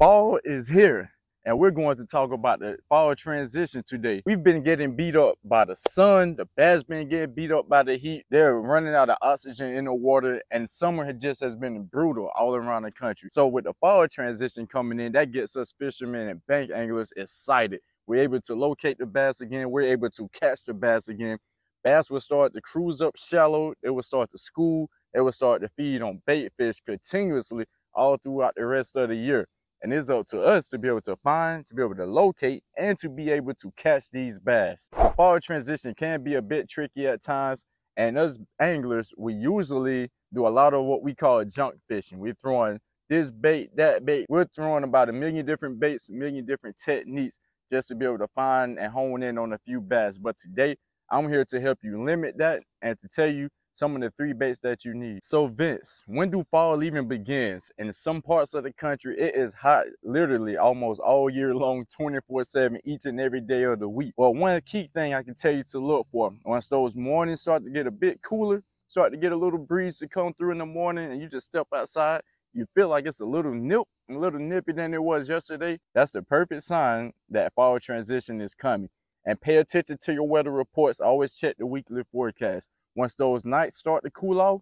Fall is here, and we're going to talk about the fall transition today. We've been getting beat up by the sun. The bass been getting beat up by the heat. They're running out of oxygen in the water, and summer has been brutal all around the country. So with the fall transition coming in, that gets us fishermen and bank anglers excited. We're able to locate the bass again. We're able to catch the bass again. Bass will start to cruise up shallow. It will start to school. It will start to feed on bait fish continuously all throughout the rest of the year. And it's up to us to be able to find, to be able to locate, and to be able to catch these bass. The fall transition can be a bit tricky at times, and us anglers, we usually do a lot of what we call junk fishing. We're throwing this bait, that bait. We're throwing about a million different baits, a million different techniques, just to be able to find and hone in on a few bass. But today, I'm here to help you limit that and to tell you some of the 3 baits that you need. So Vince, when do fall even begins? In some parts of the country, it is hot literally almost all year long, 24/7, each and every day of the week. Well, one key thing I can tell you to look for, once those mornings start to get a bit cooler, start to get a little breeze to come through in the morning, and you just step outside, you feel like it's a little nippy than it was yesterday. That's the perfect sign that fall transition is coming. And pay attention to your weather reports. Always check the weekly forecast. Once those nights start to cool off,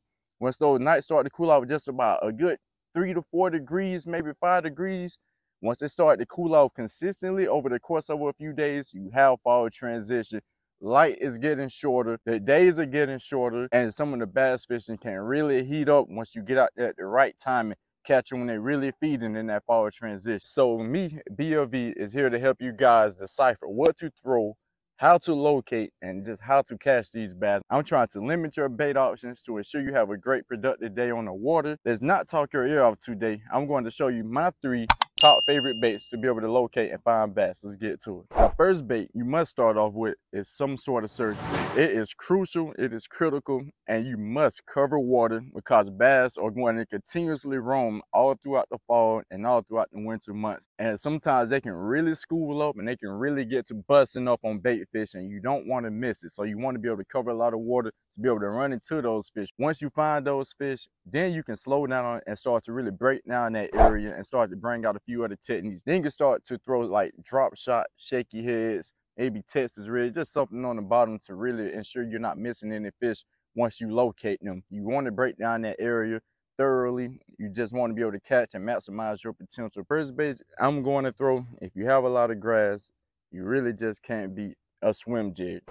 just about a good 3 to 4 degrees, maybe 5 degrees. Once they start to cool off consistently over the course of a few days, you have fall transition. Light is getting shorter, the days are getting shorter, and some of the bass fishing can really heat up once you get out there at the right time and catch them when they're really feeding in that fall transition. So me, BLV, is here to help you guys decipher what to throw, how to locate, and just how to catch these bass. I'm trying to limit your bait options to ensure you have a great productive day on the water. Let's not talk your ear off today. I'm going to show you my 3 top favorite baits to be able to locate and find bass. Let's get to it. The first bait you must start off with is some sort of surge bait. It is crucial, it is critical, and you must cover water because bass are going to continuously roam all throughout the fall and all throughout the winter months. And sometimes they can really school up and they can really get to busting up on bait fish, and you don't want to miss it. So you want to be able to cover a lot of water to be able to run into those fish. Once you find those fish, then you can slow down and start to really break down that area and start to bring out a few other techniques. Then you can start to throw like drop shot, shaky heads, maybe Texas rig, just something on the bottom to really ensure you're not missing any fish once you locate them. You want to break down that area thoroughly. You just want to be able to catch and maximize your potential. First bait I'm going to throw, if you have a lot of grass, you really just can't beat a swim jig.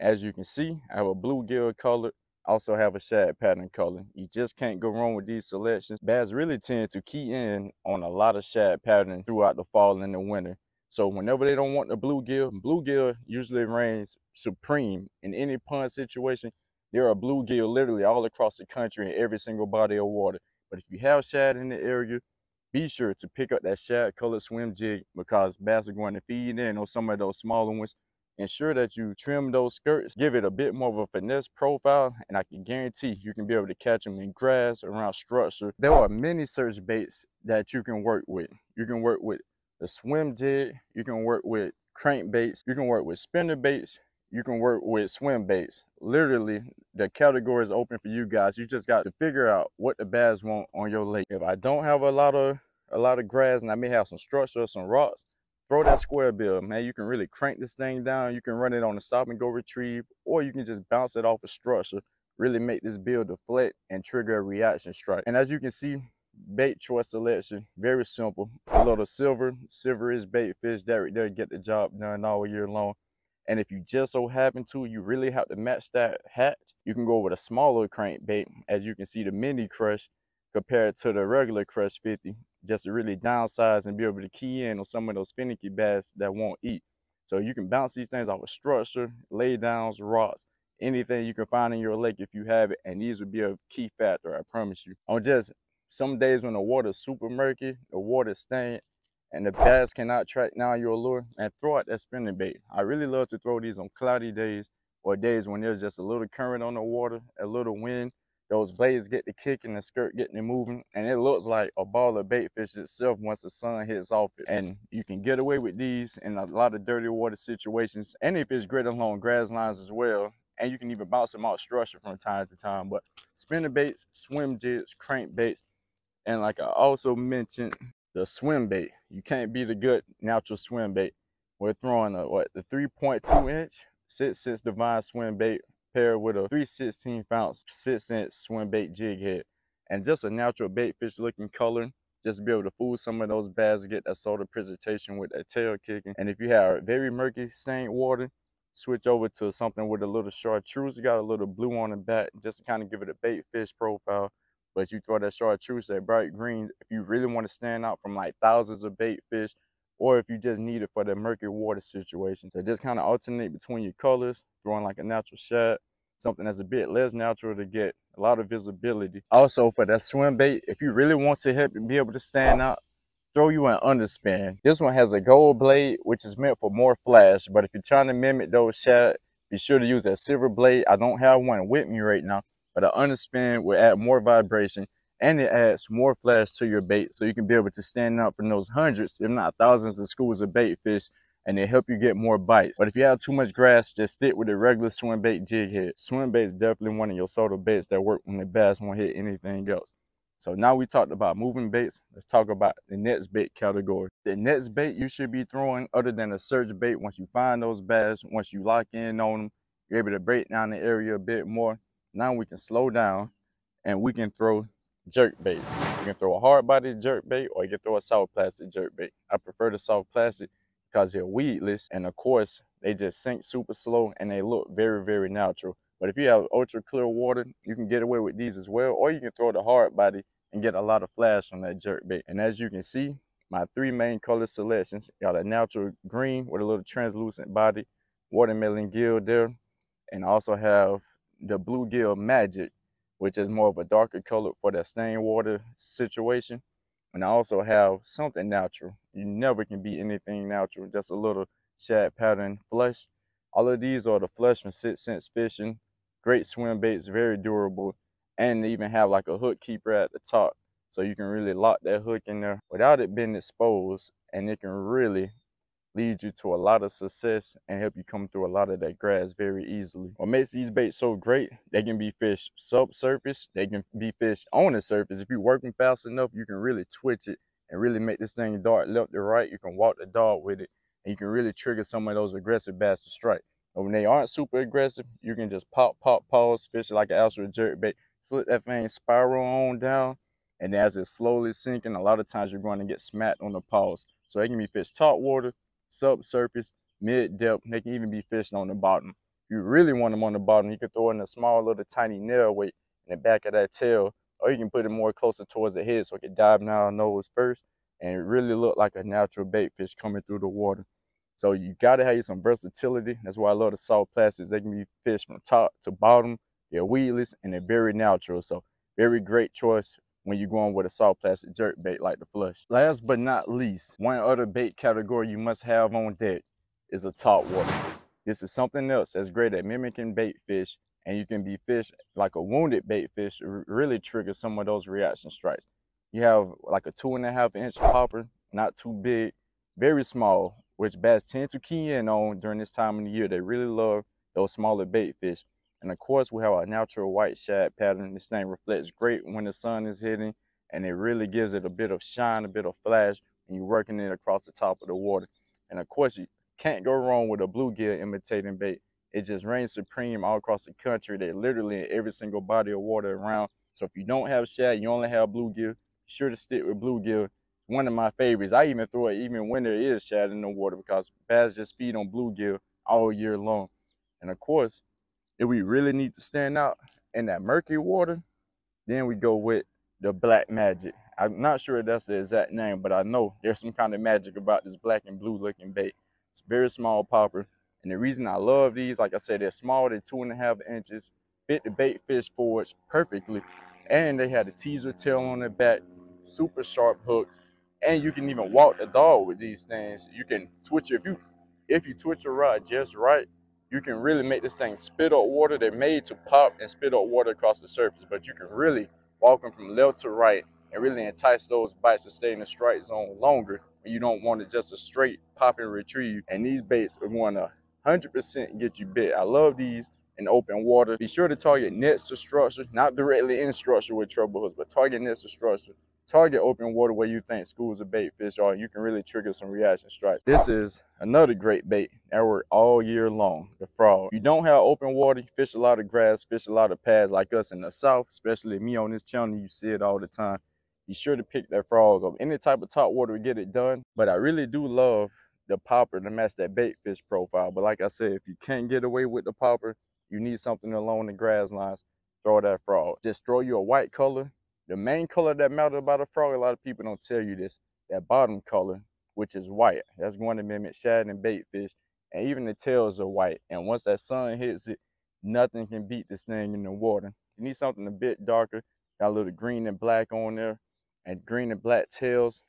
As you can see, I have a bluegill color. Also have a shad pattern color. You just can't go wrong with these selections. Bass really tend to key in on a lot of shad pattern throughout the fall and the winter. So whenever they don't want the bluegill, bluegill usually reigns supreme in any pond situation. There are bluegill literally all across the country in every single body of water. But if you have shad in the area, be sure to pick up that shad colored swim jig because bass are going to feed in on some of those smaller ones. Ensure that you trim those skirts, give it a bit more of a finesse profile, and I can guarantee you can be able to catch them in grass, around structure. There are many surge baits that you can work with. You can work with the swim jig, you can work with crank baits, you can work with spinner baits, you can work with swim baits. Literally, the category is open for you guys. You just got to figure out what the bass want on your lake. If I don't have a lot of grass and I may have some structure or some rocks, throw that square bill, man. You can really crank this thing down. You can run it on a stop and go retrieve, or you can just bounce it off a structure, really make this bill deflect and trigger a reaction strike. And as you can see, bait choice selection, very simple. A little silverish bait fish, that right there, get the job done all year long. And if you just so happen to, you really have to match that hatch, you can go with a smaller crank bait. As you can see, the mini Crush compared to the regular Crush 50. Just to really downsize and be able to key in on some of those finicky bass that won't eat. So you can bounce these things off a structure, lay downs, rocks, anything you can find in your lake if you have it, and these would be a key factor, I promise you. On just some days when the water's super murky, the water's stained, and the bass cannot track down your lure, and throw out that spinning bait. I really love to throw these on cloudy days or days when there's just a little current on the water, a little wind. Those blades get the kick and the skirt getting it moving, and it looks like a ball of bait fish itself once the sun hits off it. And you can get away with these in a lot of dirty water situations, and if it's great along grass lines as well, and you can even bounce them out structure from time to time. But spinner baits, swim jigs, crank baits, and like I also mentioned, the swim bait. You can't be the good natural swim bait. We're throwing a, what, the 3.2 inch 6'6" Divine swim bait paired with a 3/16 ounce 6" swim bait jig head, and just a natural bait fish looking color. Just to be able to fool some of those bass to get that soda presentation with that tail kicking. And if you have very murky stained water, switch over to something with a little chartreuse. You got a little blue on the back just to kind of give it a bait fish profile. But you throw that chartreuse, that bright green, if you really want to stand out from like thousands of bait fish, or if you just need it for the murky water situation. So just kind of alternate between your colors, throwing like a natural shad, something that's a bit less natural to get a lot of visibility. Also for that swim bait, if you really want to help and be able to stand out, throw you an underspin. This one has a gold blade, which is meant for more flash, but if you're trying to mimic those shad, be sure to use that silver blade. I don't have one with me right now, but an underspin will add more vibration and it adds more flash to your bait, so you can be able to stand out from those hundreds, if not thousands of schools of bait fish, and they help you get more bites. But if you have too much grass, just stick with the regular swim bait jig head. Swim bait is definitely one of your sort of baits that work when the bass won't hit anything else. So now we talked about moving baits, let's talk about the next bait category. The next bait you should be throwing, other than a surge bait, once you find those bass, once you lock in on them, you're able to break down the area a bit more. Now we can slow down and we can throw jerk baits. You can throw a hard body jerk bait, or you can throw a soft plastic jerk bait. I prefer the soft plastic, because they're weedless, and of course they just sink super slow and they look very natural. But if you have ultra clear water, you can get away with these as well, or you can throw the hard body and get a lot of flash from that jerk bait. And as you can see, my three main color selections got a natural green with a little translucent body, watermelon gill there, and also have the bluegill magic, which is more of a darker color for that stained water situation. And I also have something natural. You never can be anything natural. Just a little shad pattern flush. All of these are the Flush from 6th Sense Fishing. Great swim baits, very durable. And they even have like a hook keeper at the top, so you can really lock that hook in there without it being exposed. And it can really lead you to a lot of success and help you come through a lot of that grass very easily. What makes these baits so great, they can be fished subsurface, they can be fished on the surface. If you're working fast enough, you can really twitch it and really make this thing dart left to right. You can walk the dog with it, and you can really trigger some of those aggressive bass to strike. But when they aren't super aggressive, you can just pop, pause, fish it like an actual jerk bait, flip that thing spiral on down, and as it's slowly sinking, a lot of times you're going to get smacked on the paws. So they can be fished top water, subsurface, mid-depth. They can even be fishing on the bottom. If you really want them on the bottom, you can throw in a small little tiny nail weight in the back of that tail, or you can put it more closer towards the head so it can dive down nose first and it really look like a natural bait fish coming through the water. So you gotta have some versatility. That's why I love the soft plastics. They can be fished from top to bottom. They're weedless and they're very natural, so very great choice when you're going with a soft plastic jerk bait like the Flush. Last but not least, one other bait category you must have on deck is a top water. This is something else that's great at mimicking bait fish, and you can be fished like a wounded bait fish to really trigger some of those reaction strikes. You have like a 2.5 inch popper, not too big, very small, which bass tend to key in on during this time of the year. They really love those smaller bait fish. And of course, we have our natural white shad pattern. This thing reflects great when the sun is hitting, and it really gives it a bit of shine, a bit of flash when you're working it across the top of the water. And of course, you can't go wrong with a bluegill imitating bait. It just reigns supreme all across the country. They're literally in every single body of water around. So if you don't have shad, you only have bluegill, be sure to stick with bluegill. One of my favorites. I even throw it even when there is shad in the water, because bass just feed on bluegill all year long. And of course, if we really need to stand out in that murky water, then we go with the black magic. I'm not sure if that's the exact name, but I know there's some kind of magic about this black and blue looking bait. It's a very small popper. And the reason I love these, like I said, they're smaller than 2.5 inches, fit the bait fish forwards perfectly. And they had a teaser tail on their back, super sharp hooks. And you can even walk the dog with these things. You can twitch, if you twitch your rod just right, you can really make this thing spit up water. They're made to pop and spit up water across the surface, but you can really walk them from left to right and really entice those bites to stay in the strike zone longer when you don't want it just a straight pop and retrieve. And these baits are going to 100% get you bit. I love these in open water. Be sure to target next to structure, not directly in structure with treble hooks, but target next to structure. target open water where you think schools of bait fish are, you can really trigger some reaction strikes. This is another great bait that works all year long, the frog. You don't have open water, you fish a lot of grass, fish a lot of pads like us in the South, especially me on this channel, you see it all the time. Be sure to pick that frog up. Any type of top water to get it done, but I really do love the popper to match that bait fish profile. But like I said, if you can't get away with the popper, you need something along the grass lines, throw that frog. Just throw you a white color. The main color that matters about a frog, a lot of people don't tell you this, that bottom color, which is white. That's going to mimic shad and bait fish, and even the tails are white. And once that sun hits it, nothing can beat this thing in the water. You need something a bit darker, got a little green and black on there, and green and black tails.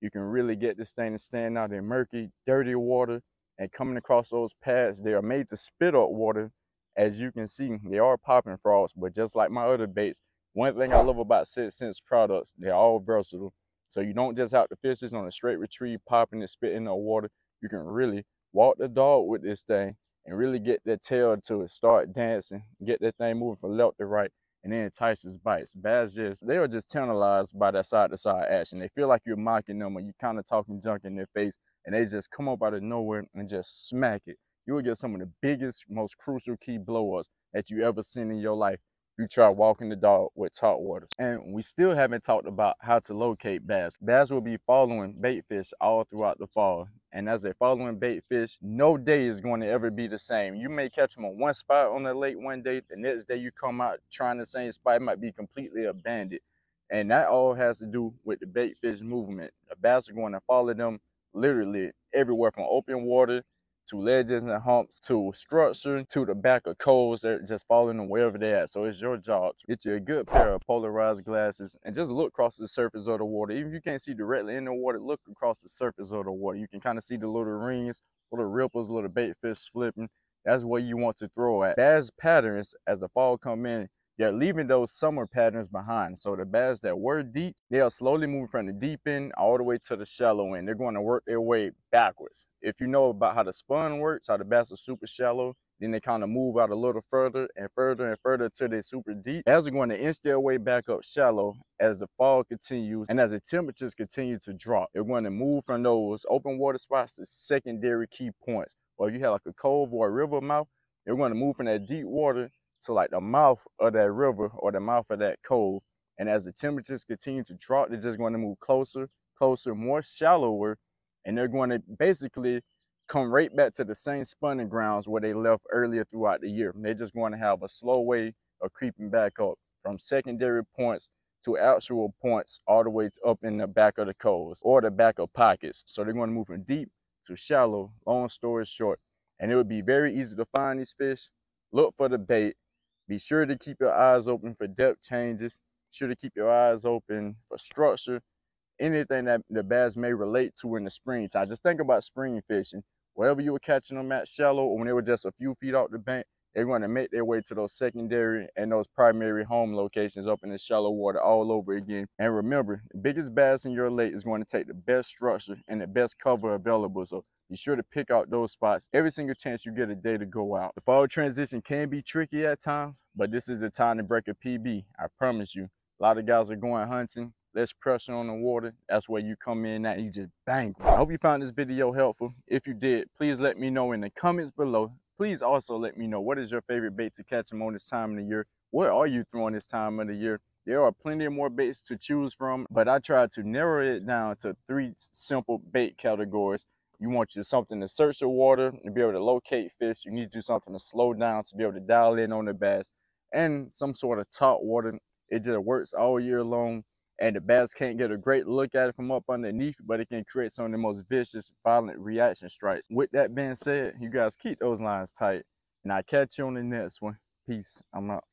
You can really get this thing to stand out in murky, dirty water, and coming across those pads, they are made to spit up water. As you can see, they are popping frogs, but just like my other baits, one thing I love about 6th Sense products, they're all versatile. So you don't just have to fish this on a straight retrieve, popping and spitting the water. You can really walk the dog with this thing and really get that tail to it, start dancing, get that thing moving from left to right, and then entices bites. Bass just, they are just tantalized by that side-to-side action. They feel like you're mocking them or you're kind of talking junk in their face, and they just come up out of nowhere and just smack it. You will get some of the biggest, most crucial key blow-ups that you ever seen in your life. You try walking the dog with top waters. And we still haven't talked about how to locate bass. Bass will be following bait fish all throughout the fall. And as they're following bait fish, no day is going to ever be the same. You may catch them on one spot on the lake one day. The next day you come out trying the same spot, it might be completely abandoned. And that all has to do with the bait fish movement. The bass are going to follow them literally everywhere, from open water to ledges and humps, to structure, to the back of coals. They're just following them wherever they're at. So it's your job to get you a good pair of polarized glasses and just look across the surface of the water. Even if you can't see directly in the water, look across the surface of the water. You can kind of see the little rings, little ripples, little bait fish flipping. That's where you want to throw at. Bass patterns, as the fall come in, they're leaving those summer patterns behind. So the bass that were deep, they are slowly moving from the deep end all the way to the shallow end. They're going to work their way backwards. If you know about how the spun works, how the bass are super shallow, then they kind of move out a little further and further and further till they're super deep. Bass are going to inch their way back up shallow as the fall continues and as the temperatures continue to drop. They're going to move from those open water spots to secondary key points. Or if you have like a cove or a river mouth, they're going to move from that deep water to like the mouth of that river or the mouth of that cove. And as the temperatures continue to drop, they're just going to move closer, closer, more shallower. And they're going to basically come right back to the same spawning grounds where they left earlier throughout the year. They're just going to have a slow way of creeping back up from secondary points to actual points all the way up in the back of the coves or the back of pockets. So they're going to move from deep to shallow, long story short. And it would be very easy to find these fish. Look for the bait. Be sure to keep your eyes open for depth changes. Be sure to keep your eyes open for structure. Anything that the bass may relate to in the springtime. Just think about spring fishing. Wherever you were catching them at shallow or when they were just a few feet off the bank, they're going to make their way to those secondary and those primary home locations up in the shallow water all over again. And remember, the biggest bass in your lake is going to take the best structure and the best cover available. So be sure to pick out those spots every single chance you get a day to go out. The fall transition can be tricky at times, but this is the time to break a PB. I promise you. A lot of guys are going hunting. Less pressure on the water. That's where you come in at. You just bang. I hope you found this video helpful. If you did, please let me know in the comments below. Please also let me know, what is your favorite bait to catch them on this time of the year? What are you throwing this time of the year? There are plenty of more baits to choose from, but I tried to narrow it down to 3 simple bait categories. You want you something to search the water and be able to locate fish. You need to do something to slow down to be able to dial in on the bass, and some sort of top water. It just works all year long, and the bass can't get a great look at it from up underneath, but it can create some of the most vicious, violent reaction strikes. With that being said, you guys keep those lines tight, and I'll catch you on the next one. Peace. I'm out.